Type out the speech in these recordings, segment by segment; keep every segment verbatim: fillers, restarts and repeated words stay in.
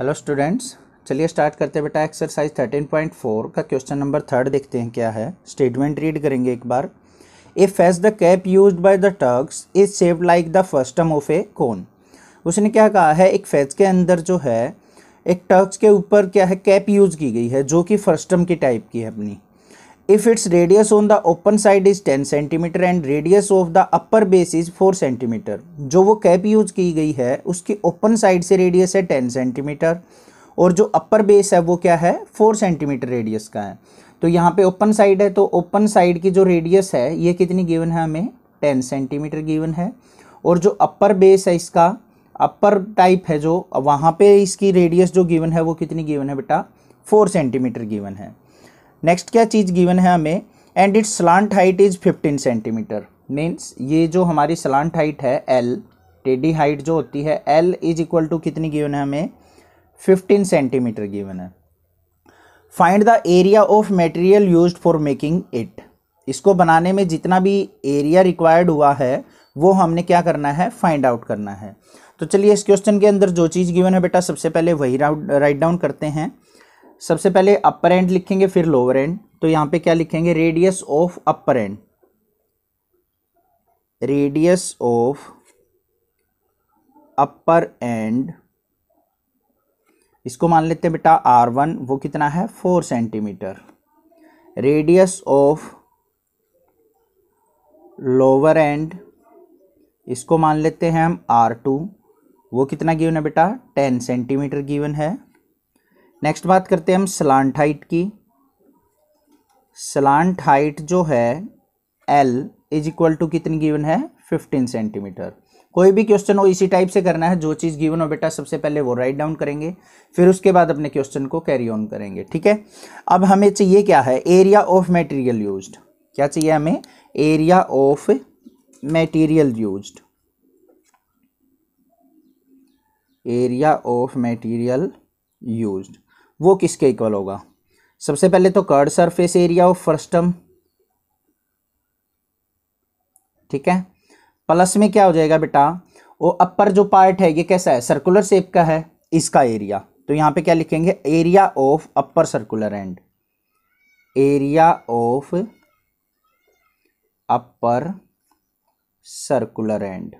Hello students, चलिए start करते हैं बेटा। एक्सरसाइज थर्टीन पॉइंट फोर का क्वेश्चन नंबर थर्ड देखते हैं क्या है। स्टेटमेंट रीड करेंगे एक बार। If as the cap used by the Turks is shaped like the frustum of a cone. उसने क्या कहा है, एक फैज के अंदर जो है एक टर्क्स के ऊपर क्या है कैप यूज़ की गई है जो कि फ्रस्टम की टाइप की है अपनी। If its radius on the open side is ten centimetre and radius of the upper base is four centimetre. जो वो कैप यूज़ की गई है उसकी ओपन साइड से रेडियस है टेन सेंटीमीटर और जो अपर बेस है वो क्या है फोर सेंटीमीटर रेडियस का है। तो यहाँ पे ओपन साइड है तो ओपन साइड की जो रेडियस है ये कितनी गिवन है हमें टेन सेंटीमीटर गिवन है और जो अपर बेस है इसका अपर टाइप है जो वहाँ पे इसकी रेडियस जो गिवन है वो कितनी गिवन है बेटा फोर सेंटीमीटर गिवन है। नेक्स्ट क्या चीज़ गिवन है हमें, and its slant height is fifteen centimetre. Means ये जो हमारी स्लांट हाइट है एल, टेढ़ी हाइट जो होती है एल इज इक्वल टू कितनी गिवन है हमें फिफ्टीन सेंटीमीटर गिवन है। Find the area of material used for making it. इसको बनाने में जितना भी एरिया रिक्वायर्ड हुआ है वो हमने क्या करना है फाइंड आउट करना है। तो चलिए इस क्वेश्चन के अंदर जो चीज़ गिवन है बेटा सबसे पहले वही राइट डाउन करते हैं। सबसे पहले अपर एंड लिखेंगे फिर लोअर एंड। तो यहाँ पे क्या लिखेंगे, radius of upper end, radius of upper end इसको मान लेते हैं बेटा आर वन, वो कितना है four centimetre. Radius of lower end इसको मान लेते हैं हम आर टू, वो कितना गिवन है बेटा टेन सेंटीमीटर गिवन है। नेक्स्ट बात करते हैं हम स्लांट हाइट की। स्लांट हाइट जो है एल इज इक्वल टू कितनी गिवन है फिफ्टीन सेंटीमीटर। कोई भी क्वेश्चन हो इसी टाइप से करना है, जो चीज़ गिवन हो बेटा सबसे पहले वो राइट डाउन करेंगे फिर उसके बाद अपने क्वेश्चन को कैरी ऑन करेंगे। ठीक है, अब हमें चाहिए क्या है एरिया ऑफ मटेरियल यूज्ड। क्या चाहिए हमें area of material used, area of material used वो किसके इक्वल होगा। सबसे पहले तो curved surface area of frustum, ठीक है, प्लस में क्या हो जाएगा बेटा वो अपर जो पार्ट है ये कैसा है सर्कुलर शेप का है इसका एरिया। तो यहाँ पे क्या लिखेंगे area of upper circular end, area of upper circular end.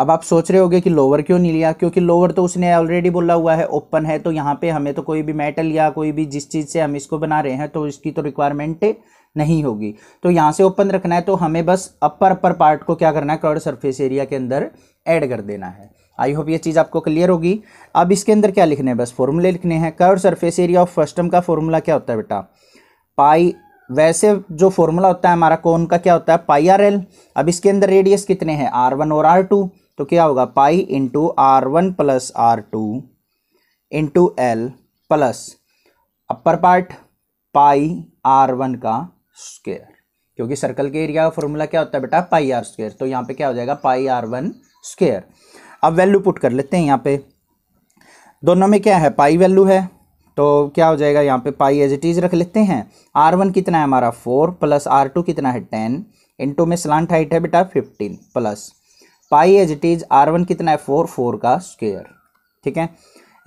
अब आप सोच रहे होगे कि लोअर क्यों नहीं लिया, क्योंकि लोअर तो उसने ऑलरेडी बोला हुआ है ओपन है, तो यहाँ पे हमें तो कोई भी मेटल या कोई भी जिस चीज़ से हम इसको बना रहे हैं तो इसकी तो रिक्वायरमेंट नहीं होगी। तो यहाँ से ओपन रखना है तो हमें बस अपर अपर पार्ट को क्या करना है कर्व सरफेस एरिया के अंदर ऐड कर देना है। आई होप ये चीज़ आपको क्लियर होगी। अब इसके अंदर क्या लिखने हैं, बस फॉर्मूले लिखने हैं। Curve surface area of frustum का फॉर्मूला क्या होता है बेटा पाई, वैसे जो फॉर्मूला होता है हमारा कोन का क्या होता है पाई आर एल। अब इसके अंदर रेडियस कितने हैं आर वन और आर टू, तो क्या होगा pi into are one plus are two into L plus upper part pi R one का स्क्वायर, क्योंकि सर्कल के एरिया का फॉर्मूला क्या होता है बेटा पाई आर स्क्वायर। तो यहाँ पे क्या हो जाएगा पाई आर वन स्क्वायर। अब वैल्यू पुट कर लेते हैं, यहाँ पे दोनों में क्या है पाई वैल्यू है तो क्या हो जाएगा यहाँ पे पाई एज इट इज रख लेते हैं। आर वन कितना है हमारा फोर प्लस आर टू कितना है टेन, इंटू में स्लांट हाइट है बेटा fifteen plus pi as it is are one कितना है फोर, फोर का स्क्वायर। ठीक है,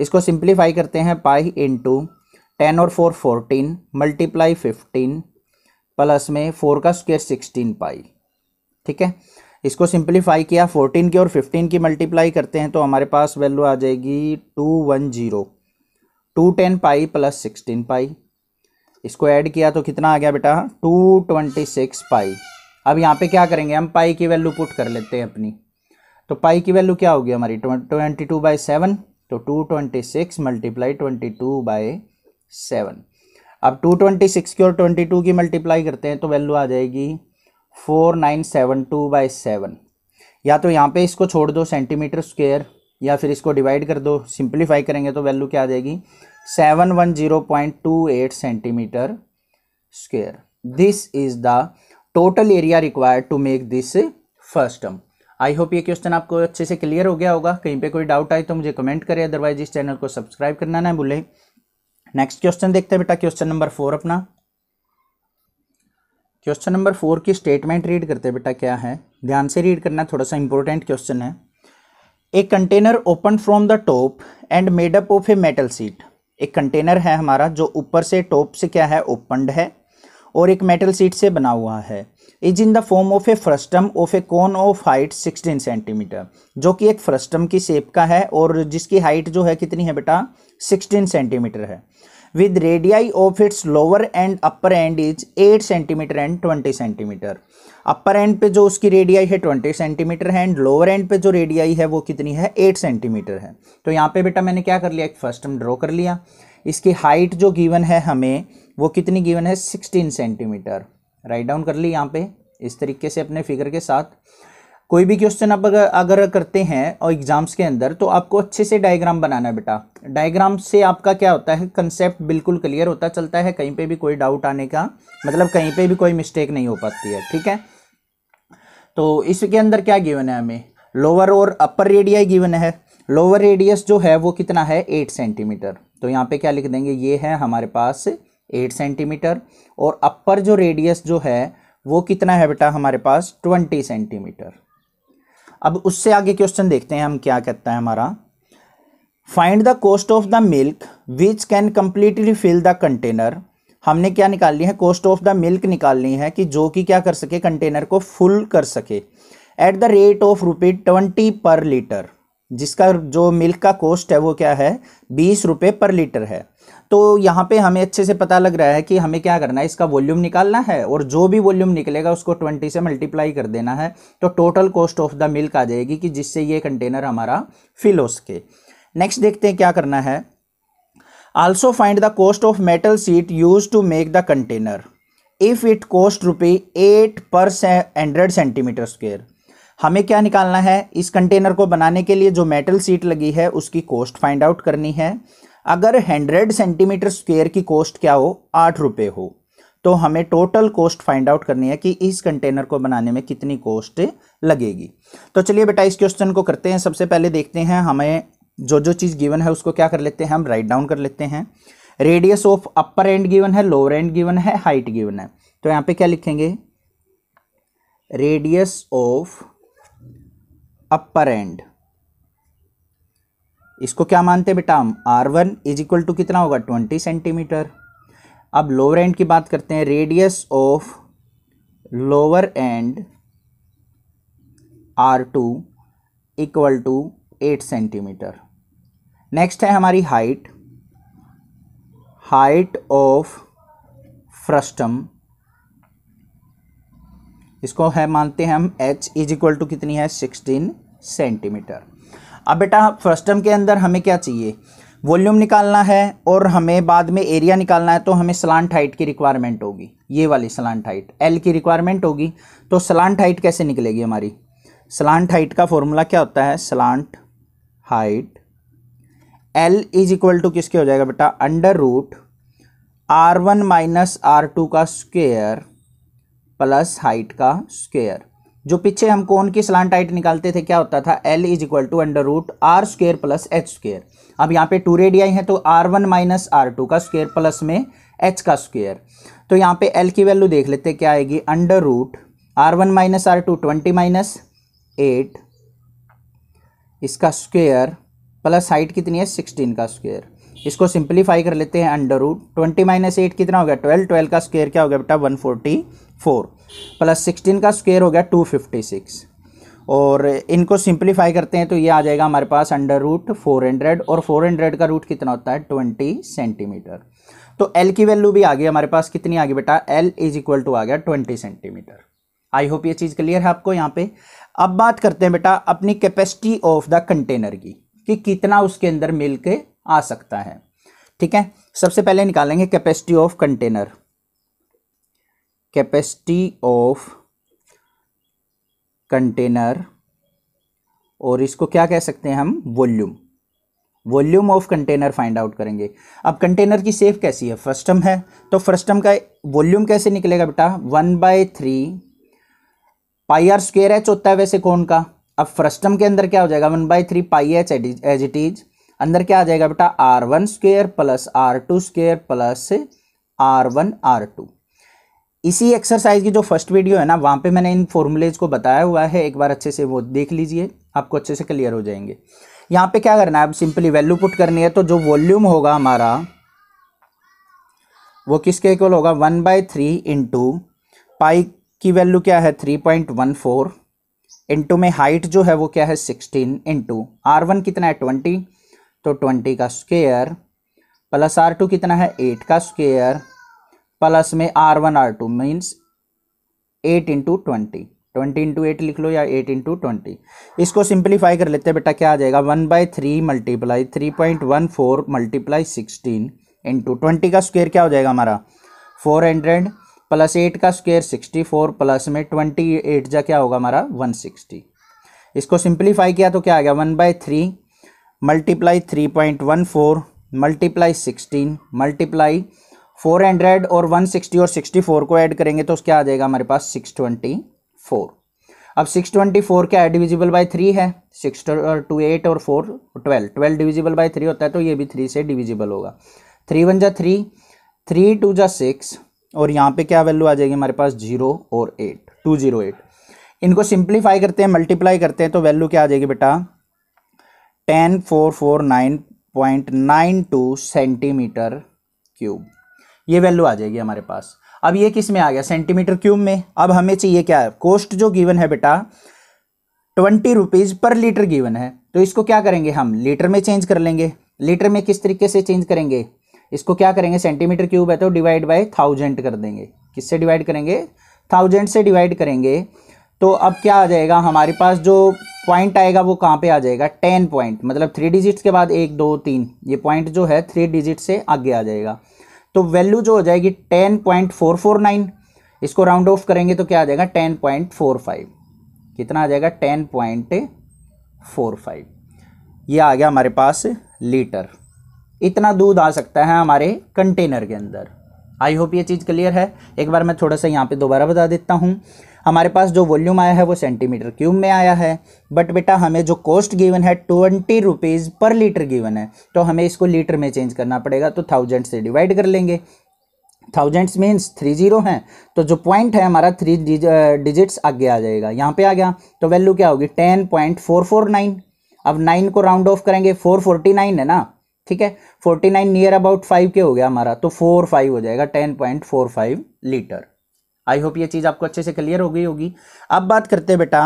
इसको सिंप्लीफाई करते हैं पाई इंटू टेन और four fourteen multiply fifteen plus में फोर का स्क्वायर सिक्सटीन पाई। ठीक है, इसको सिंप्लीफाई किया फोर्टीन की और फिफ्टीन की मल्टीप्लाई करते हैं तो हमारे पास वैल्यू आ जाएगी two one zero, two ten pi plus sixteen pi. इसको ऐड किया तो कितना आ गया बेटा टू ट्वेंटी सिक्स पाई। अब यहाँ पे क्या करेंगे हम पाई की वैल्यू पुट कर लेते हैं अपनी, तो पाई की वैल्यू क्या होगी हमारी ट्वेंटी टू बाई सेवन, तो two twenty six multiply twenty two by seven. अब टू ट्वेंटी सिक्स की और ट्वेंटी टू की मल्टीप्लाई करते हैं तो वैल्यू आ जाएगी four nine seven two by seven. या तो यहाँ पे इसको छोड़ दो सेंटीमीटर स्क्वायर या फिर इसको डिवाइड कर दो, सिंप्लीफाई करेंगे तो वैल्यू क्या आ जाएगी seven one zero point two eight centimetre square. This is the total area required to make this frustum. I hope ये क्वेश्चन आपको अच्छे से क्लियर हो गया होगा। कहीं पे कोई डाउट आए तो मुझे कमेंट करें, अदरवाइज इस चैनल को सब्सक्राइब करना ना भूलें। नेक्स्ट क्वेश्चन देखते हैं बेटा क्वेश्चन नंबर फोर अपना। क्वेश्चन नंबर फोर की स्टेटमेंट रीड करते हैं बेटा क्या है, ध्यान से रीड करना, थोड़ा सा इंपॉर्टेंट क्वेश्चन है। A container open from the top and made up of a metal sheet. एक कंटेनर है हमारा जो ऊपर से टॉप से क्या है ओपनड है और एक मेटल सीट से बना हुआ है। Is in the form of a frustum of a cone of height sixteen centimetre, जो कि एक फ्रस्टम की शेप का है और जिसकी हाइट जो है कितनी है बेटा सिक्सटीन सेंटीमीटर है। With radii of its lower and upper end is eight centimetre and twenty centimetre. Upper end पे जो उसकी रेडियाई है ट्वेंटी सेंटीमीटर है एंड लोअर एंड पे जो रेडियाई है वो कितनी है एट सेंटीमीटर है। तो यहाँ पे बेटा मैंने क्या कर लिया, एक फ्रस्टम ड्रॉ कर लिया। इसकी हाइट जो गिवन है हमें वो कितनी गिवन है सिक्सटीन सेंटीमीटर। राइट डाउन कर ली यहाँ पे इस तरीके से अपने फिगर के साथ। कोई भी क्वेश्चन आप अगर, अगर करते हैं और एग्जाम्स के अंदर तो आपको अच्छे से डायग्राम बनाना है बेटा। डायग्राम से आपका क्या होता है कंसेप्ट बिल्कुल क्लियर होता चलता है, कहीं पे भी कोई डाउट आने का मतलब कहीं पे भी कोई मिस्टेक नहीं हो पाती है। ठीक है, तो इसके अंदर क्या गिवन है हमें, लोअर और अपर रेडियाई गिवन है। लोअर रेडियस जो है वो कितना है एट सेंटीमीटर, तो यहाँ पे क्या लिख देंगे ये है हमारे पास एट सेंटीमीटर और अपर जो रेडियस जो है वो कितना है बेटा हमारे पास ट्वेंटी सेंटीमीटर। अब उससे आगे क्वेश्चन देखते हैं हम क्या कहता है हमारा। Find the cost of the milk which can completely fill the container. हमने क्या निकालनी है, कॉस्ट ऑफ द मिल्क निकालनी है कि जो कि क्या कर सके कंटेनर को फुल कर सके। एट द रेट ऑफ रुपये ट्वेंटी पर लीटर, जिसका जो मिल्क का कॉस्ट है वो क्या है बीस रुपये पर लीटर है। तो यहाँ पे हमें अच्छे से पता लग रहा है कि हमें क्या करना है, इसका वॉल्यूम निकालना है और जो भी वॉल्यूम निकलेगा उसको ट्वेंटी से मल्टीप्लाई कर देना है तो total cost of the milk आ जाएगी कि जिससे ये कंटेनर हमारा फिल हो सके। नेक्स्ट देखते हैं क्या करना है। Also find the cost of metal sheet use to make the container if it cost rupee at per hundred centimetre square. हमें क्या निकालना है, इस कंटेनर को बनाने के लिए जो मेटल सीट लगी है उसकी कॉस्ट फाइंड आउट करनी है। अगर हंड्रेड सेंटीमीटर स्क्वायर की कॉस्ट क्या हो आठ रुपये हो तो हमें टोटल कॉस्ट फाइंड आउट करनी है कि इस कंटेनर को बनाने में कितनी कॉस्ट लगेगी। तो चलिए बेटा इस क्वेश्चन को करते हैं। सबसे पहले देखते हैं हमें जो जो चीज़ गिवन है उसको क्या कर लेते हैं हम राइट डाउन कर लेते हैं। Radius of upper end given है, लोअर एंड गिवन है, हाइट गिवन है। तो यहाँ पे क्या लिखेंगे, रेडियस ऑफ अपर एंड, इसको क्या मानते हैं बेटा हम r one is equal to कितना होगा ट्वेंटी सेंटीमीटर। अब लोअर एंड की बात करते हैं, radius of lower end r two equal to eight centimetre. Next है हमारी हाइट, हाइट ऑफ फ्रस्टम, इसको है मानते हैं हम h इज इक्वल टू कितनी है सिक्सटीन सेंटीमीटर। अब बेटा फ्रस्टम के अंदर हमें क्या चाहिए, वॉल्यूम निकालना है और हमें बाद में एरिया निकालना है। तो हमें स्लांट हाइट की रिक्वायरमेंट होगी, ये वाली स्लांट हाइट l की रिक्वायरमेंट होगी। तो स्लांट हाइट कैसे निकलेगी हमारी, स्लांट हाइट का फॉर्मूला क्या होता है, slant height l is equal to किसके हो जाएगा बेटा under root r one minus r two का स्क्वेयर प्लस हाइट का स्क्वायर। जो पीछे हम कोन की स्लांट हाइट निकालते थे क्या होता था L is equal to under root are square plus H square. अब यहाँ पे टू रेडियाई हैं तो r one minus r two का स्क्वायर प्लस में एच का स्क्वायर। तो यहाँ पे L की वैल्यू देख लेते क्या आएगी, under root r one minus r two twenty minus eight इसका स्क्वायर प्लस हाइट कितनी है सिक्सटीन का स्क्वायर। इसको सिंप्लीफाई कर लेते हैं, under root twenty minus eight कितना हो गया ट्वेल्व, ट्वेल्व का स्क्वायर क्या हो गया बेटा one forty four plus sixteen का स्क्वायर हो गया टू फिफ्टी सिक्स। और इनको सिंप्लीफाई करते हैं तो ये आ जाएगा हमारे पास अंडर रूट फोर हंड्रेड और फोर हंड्रेड का रूट कितना होता है ट्वेंटी सेंटीमीटर। तो एल की वैल्यू भी आ गई हमारे पास, कितनी आ गई बेटा एल इज इक्वल टू आ गया ट्वेंटी सेंटीमीटर। आई होप ये चीज़ क्लियर है आपको यहाँ पे। अब बात करते हैं बेटा अपनी कैपेसिटी ऑफ द कंटेनर की कि कितना उसके अंदर मिल्क आ सकता है। ठीक है, सबसे पहले निकालेंगे capacity of container, capacity of container और इसको क्या कह सकते हैं हम volume, volume of container find out करेंगे। अब कंटेनर की शेप कैसी है, फ्रस्टम है, तो फ्रस्टम का वॉल्यूम कैसे निकलेगा बेटा one by three pi r square h होता है वैसे कोन का। अब फ्रस्टम के अंदर क्या हो जाएगा one by three pi h as it is, अंदर क्या आ जाएगा बेटा r one square plus are two square plus r one r two. इसी एक्सरसाइज की जो फर्स्ट वीडियो है ना वहाँ पे मैंने इन फॉर्मूलेज को बताया हुआ है, एक बार अच्छे से वो देख लीजिए। आपको अच्छे से क्लियर हो जाएंगे। यहाँ पे क्या करना है, अब सिंपली वैल्यू पुट करनी है, तो जो वॉल्यूम होगा हमारा वो किसके इक्वल होगा, one by three into pi की वैल्यू क्या है three point one four into में हाइट जो है वो क्या है सिक्सटीन इंटू आर वन कितना है ट्वेंटी तो ट्वेंटी का स्क्वेयर प्लस आर टू कितना है एट का स्क्वेयर प्लस में r one r two means eight into twenty twenty into eight लिख लो या एट इंटू ट्वेंटी। इसको सिंप्लीफाई कर लेते हैं बेटा, क्या आ जाएगा one by three multiply three point one four multiply sixteen into twenty का स्क्वेयर क्या हो जाएगा हमारा फोर हंड्रेड प्लस एट का स्क्वेयर सिक्सटी फोर प्लस में ट्वेंटी एट जा क्या होगा हमारा वन सिक्सटी। इसको सिंप्लीफाई किया तो क्या आ गया one by three multiply three point one four multiply sixteen multiply four hundred और वन सिक्सटी और सिक्सटी फोर को ऐड करेंगे तो क्या आ जाएगा हमारे पास सिक्स ट्वेंटी फोर। अब सिक्स ट्वेंटी फोर क्या डिविजिबल बाई थ्री है, सिक्स टू एट और four twelve, twelve divisible by three होता है तो ये भी थ्री से डिविजिबल होगा। थ्री वन जा थ्री, थ्री टू जा सिक्स और यहाँ पे क्या वैल्यू आ जाएगी हमारे पास जीरो और एट टू जीरो एट। इनको सिंप्लीफाई करते हैं मल्टीप्लाई करते हैं तो वैल्यू क्या आ जाएगी बेटा ten four four nine point nine two centimetre cube, ये वैल्यू आ जाएगी हमारे पास। अब ये किस में आ गया सेंटीमीटर क्यूब में। अब हमें चाहिए क्या है, कॉस्ट जो गिवन है बेटा twenty rupees per litre given है तो इसको क्या करेंगे हम लीटर में चेंज कर लेंगे। लीटर में किस तरीके से चेंज करेंगे, इसको क्या करेंगे सेंटीमीटर क्यूब है तो डिवाइड बाय थाउजेंड कर देंगे। किससे डिवाइड करेंगे, थाउजेंड से डिवाइड करेंगे तो अब क्या आ जाएगा हमारे पास जो पॉइंट आएगा वो कहाँ पे आ जाएगा टेन पॉइंट, मतलब थ्री डिजिट्स के बाद एक दो तीन ये पॉइंट जो है थ्री डिजिट से आगे आ जाएगा तो वैल्यू जो हो जाएगी ten point four four nine. इसको राउंड ऑफ करेंगे तो क्या आ जाएगा टेन पॉइंट फोर फाइव, कितना आ जाएगा टेन पॉइंट फोर फाइव। ये आ गया हमारे पास लीटर, इतना दूध आ सकता है हमारे कंटेनर के अंदर। आई होप ये चीज़ क्लियर है। एक बार मैं थोड़ा सा यहाँ पे दोबारा बता देता हूँ, हमारे पास जो वॉल्यूम आया है वो सेंटीमीटर क्यूब में आया है बट बेटा हमें जो कॉस्ट गिवन है twenty rupees per litre given है तो हमें इसको लीटर में चेंज करना पड़ेगा तो थाउजेंड से डिवाइड कर लेंगे। थाउजेंड्स मीन्स थ्री जीरो हैं तो जो पॉइंट है हमारा थ्री डिजिट्स आगे आ जाएगा, यहाँ पे आ गया तो वैल्यू क्या होगी ten point four four nine. अब नाइन को राउंड ऑफ करेंगे फोर फोर्टी नाइन है ना, ठीक है forty nine near about five के हो गया हमारा तो फोर फाइव हो जाएगा ten point four five litre. I hope ये चीज़ आपको अच्छे से क्लियर हो गई होगी। अब बात करते हैं बेटा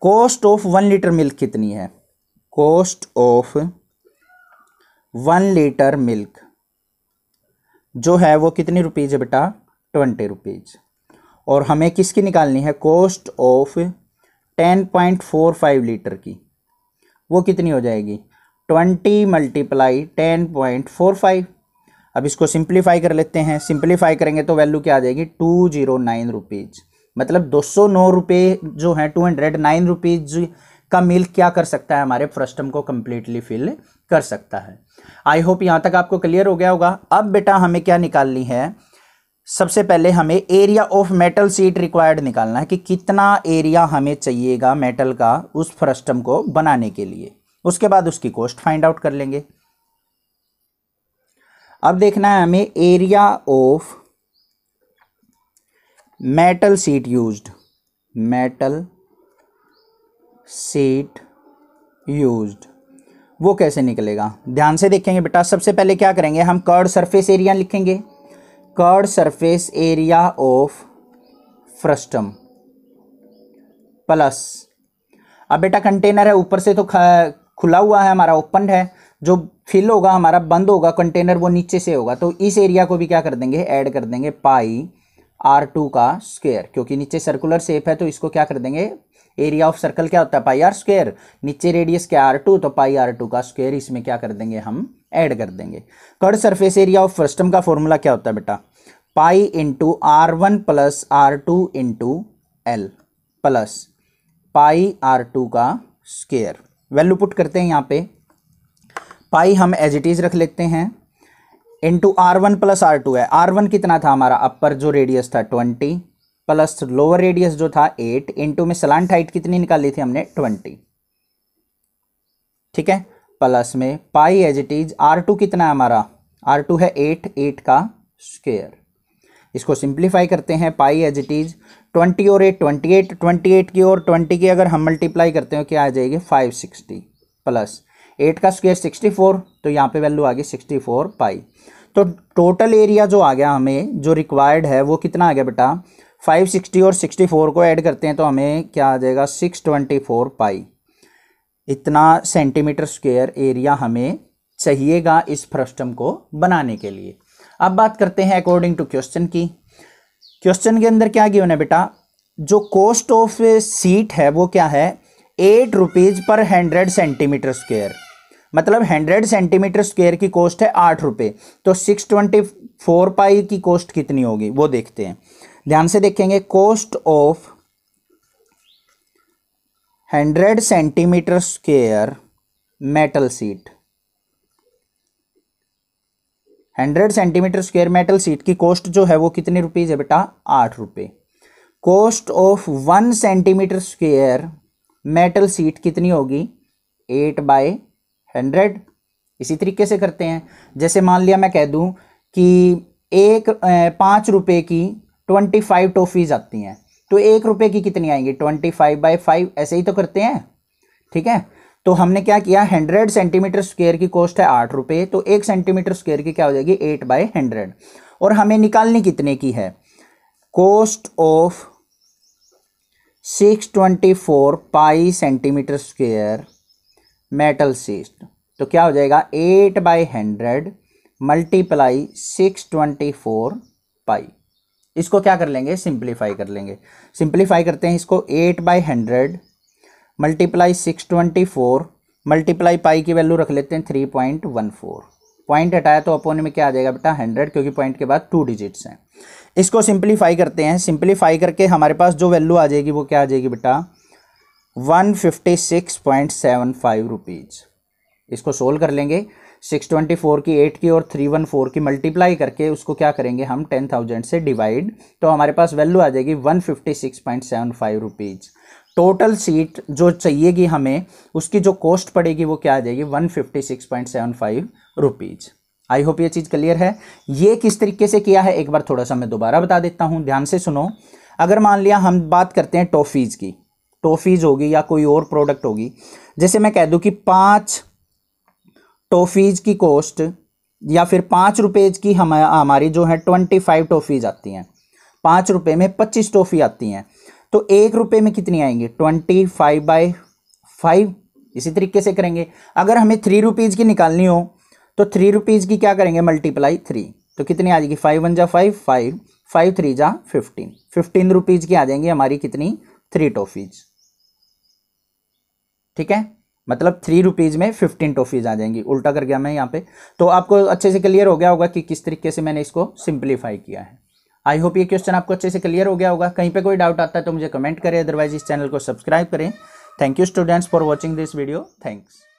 cost of one litre milk कितनी है। Cost of one litre milk जो है वो कितनी रुपीज है बेटा ट्वेंटी रुपीज और हमें किसकी निकालनी है cost of ten point four five litre की, वो कितनी हो जाएगी twenty multiply ten point four five. अब इसको सिंप्लीफाई कर लेते हैं, सिंप्लीफाई करेंगे तो वैल्यू क्या आ जाएगी टू जीरो नाइन रुपीज़, मतलब दो सौ नौ रुपये जो है टू हंड्रेड नाइन रुपीज़ का मिल्क क्या कर सकता है हमारे फ्रस्टम को कम्प्लीटली फिल कर सकता है। आई होप यहाँ तक आपको क्लियर हो गया होगा। अब बेटा हमें क्या निकालनी है, सबसे पहले हमें area of metal sheet required निकालना है कि कितना एरिया हमें चाहिएगा मेटल का उस फ्रस्टम को बनाने के लिए, उसके बाद उसकी कॉस्ट फाइंड आउट कर लेंगे। अब देखना है हमें area of metal sheet used, metal sheet used वो कैसे निकलेगा, ध्यान से देखेंगे बेटा। सबसे पहले क्या करेंगे हम कर्व्ड सरफेस एरिया लिखेंगे, curved surface area of frustum plus. अब बेटा कंटेनर है ऊपर से तो खुला हुआ है हमारा ओपन है, जो फिल होगा हमारा बंद होगा कंटेनर वो नीचे से होगा तो इस एरिया को भी क्या कर देंगे ऐड कर देंगे पाई आर टू का स्क्वायर, क्योंकि नीचे सर्कुलर शेप है तो इसको क्या कर देंगे एरिया ऑफ सर्कल क्या होता है पाई आर स्क्वायर, नीचे रेडियस क्या आर टू तो पाई आर टू का स्क्वायर इसमें क्या कर देंगे हम ऐड कर देंगे। Curve surface area of frustum का फॉर्मूला क्या होता है बेटा pi into are one plus are two into L plus pi r two का स्क्वायर। वैल्यू पुट करते हैं यहाँ पे, पाई हम एज इट इज़ रख लेते हैं into are one plus are two है। आर वन कितना था हमारा अपर जो रेडियस था ट्वेंटी प्लस लोअर रेडियस जो था एट इंटू में स्लांट हाइट कितनी निकाली थी हमने ट्वेंटी, ठीक है प्लस में pi as it is r two कितना है हमारा आर टू है एट एट का स्क्वायर। इसको सिंप्लीफाई करते हैं, pi as it is twenty और eight twenty eight twenty eight की और ट्वेंटी की अगर हम मल्टीप्लाई करते हैं क्या आ जाएगी फाइव सिक्सटी प्लस एट का स्क्वायर सिक्सटी फोर, तो यहाँ पे वैल्यू आ गई सिक्सटी फोर पाई। तो टोटल एरिया जो आ गया हमें जो रिक्वायर्ड है वो कितना आ गया बेटा, फाइव सिक्सटी और सिक्सटी फोर को ऐड करते हैं तो हमें क्या आ जाएगा सिक्स ट्वेंटी फोर पाई। इतना सेंटीमीटर स्क्वायर एरिया हमें चाहिएगा इस फ्रस्टम को बनाने के लिए। अब बात करते हैं अकॉर्डिंग टू क्वेश्चन की। क्वेश्चन के अंदर क्या गिवन है बेटा, जो कॉस्ट ऑफ सीट है वो क्या है, eight rupees per hundred centimetre square, मतलब हंड्रेड सेंटीमीटर स्क्वायर की कॉस्ट है आठ रुपये, तो सिक्स ट्वेंटी फोर पाई की कॉस्ट कितनी होगी वो देखते हैं। ध्यान से देखेंगे, cost of hundred centimetre square metal sheet, hundred centimetre square metal sheet की कॉस्ट जो है वो कितने रुपीज़ है बेटा, आठ रुपये। Cost of one centimetre square metal sheet कितनी होगी, एट बाय हंड्रेड। इसी तरीके से करते हैं, जैसे मान लिया मैं कह दूं कि एक पाँच रुपये की ट्वेंटी फाइव टॉफ़ीज़ आती हैं, तो एक रुपये की कितनी आएंगी, ट्वेंटी फाइव बाई फाइव, ऐसे ही तो करते हैं। ठीक है, तो हमने क्या किया, हंड्रेड सेंटीमीटर स्क्वायर की कॉस्ट है आठ रुपये, तो एक सेंटीमीटर स्क्वायर की क्या हो जाएगी, एट बाई हंड्रेड। और हमें निकालनी कितने की है, cost of six twenty four pi centimetre square metal sheet, तो क्या हो जाएगा eight by hundred multiply six twenty four pi. इसको क्या कर लेंगे, सिंप्लीफाई कर लेंगे। सिंप्लीफाई करते हैं इसको, eight by hundred multiply six twenty four multiply pi की वैल्यू रख लेते हैं three point one four, point हटाया तो अपोन में क्या आ जाएगा बेटा हंड्रेड, क्योंकि पॉइंट के बाद टू डिजिट्स हैं। इसको सिंप्लीफाई करते हैं, सिंप्लीफाई करके हमारे पास जो वैल्यू आ जाएगी वो क्या आ जाएगी बेटा one fifty six point seven five rupees. इसको सोल्व कर लेंगे, सिक्स ट्वेंटी फोर की एट की और थ्री वन फोर की मल्टीप्लाई करके उसको क्या करेंगे हम टेन थाउजेंड से डिवाइड, तो हमारे पास वैल्यू आ जाएगी one fifty six point seven five rupees. Total sheet जो चाहिएगी हमें उसकी जो कॉस्ट पड़ेगी वो क्या आ जाएगी one fifty six point seven five rupees. I hope ये चीज़ क्लियर है। ये किस तरीके से किया है एक बार थोड़ा सा मैं दोबारा बता देता हूँ, ध्यान से सुनो। अगर मान लिया हम बात करते हैं टॉफ़ीज़ की, टॉफ़ीज़ होगी या कोई और प्रोडक्ट होगी, जैसे मैं कह दूँ कि पाँच टॉफ़ीज़ की कॉस्ट या फिर पाँच रुपये की हम हमारी जो है ट्वेंटी फाइव टॉफ़ीज़ आती हैं, पाँच रुपये में पच्चीस टॉफ़ी आती हैं, तो एक रुपये में कितनी आएंगी ट्वेंटी फाइव बाई फाइव। इसी तरीके से करेंगे, अगर हमें थ्री रुपीज़ की निकालनी हो तो थ्री रुपीज़ की क्या करेंगे मल्टीप्लाई थ्री, तो कितनी आ जाएगी फाइव वन जा फाइव फाइव फाइव थ्री जा फिफ्टीन, फिफ्टीन रुपीज़ की आ जाएंगी हमारी कितनी थ्री टॉफ़ीज़। ठीक है, मतलब थ्री रुपीज़ में फिफ्टीन टॉफ़ीज़ आ जाएंगी, उल्टा कर गया मैं यहाँ पे। तो आपको अच्छे से क्लियर हो गया होगा कि किस तरीके से मैंने इसको सिंप्लीफाई किया है। आई होप ये क्वेश्चन आपको अच्छे से क्लियर हो गया होगा। कहीं पे कोई डाउट आता है तो मुझे कमेंट करें, अदरवाइज इस चैनल को सब्सक्राइब करें। Thank you students for watching this video, thanks.